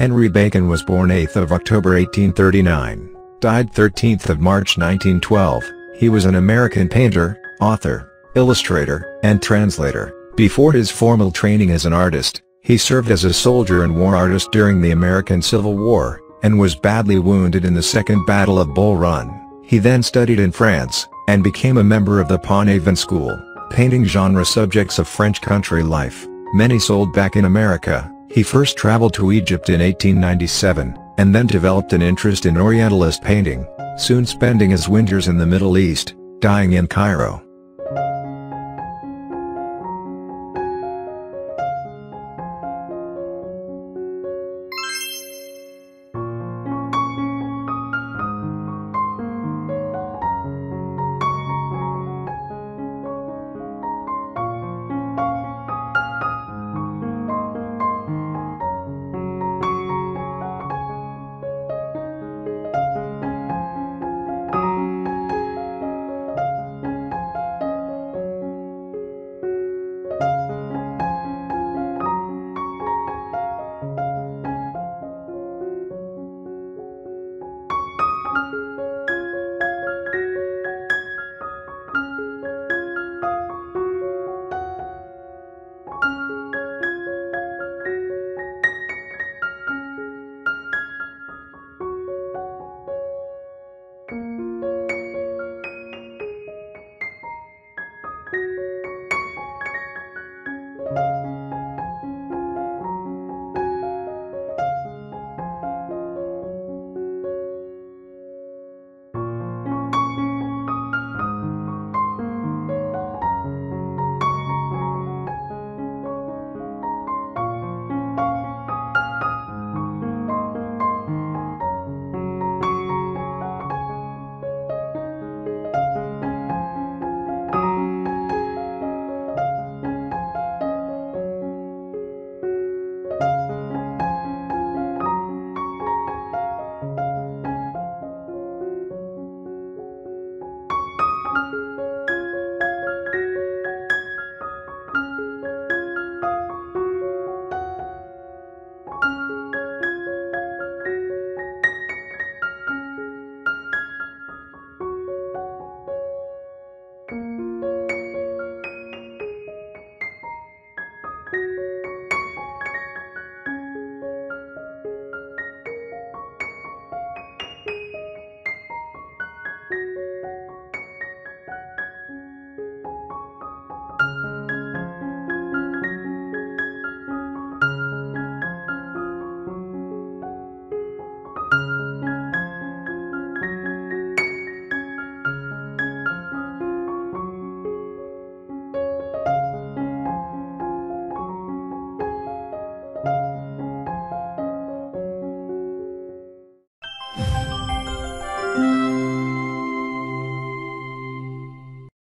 Henry Bacon was born 8th of October 1839, died 13th of March 1912. He was an American painter, author, illustrator, and translator. Before his formal training as an artist, he served as a soldier and war artist during the American Civil War, and was badly wounded in the Second Battle of Bull Run. He then studied in France, and became a member of the Pont-Aven School, painting genre subjects of French country life, many sold back in America. He first traveled to Egypt in 1897, and then developed an interest in Orientalist painting, soon spending his winters in the Middle East, dying in Cairo.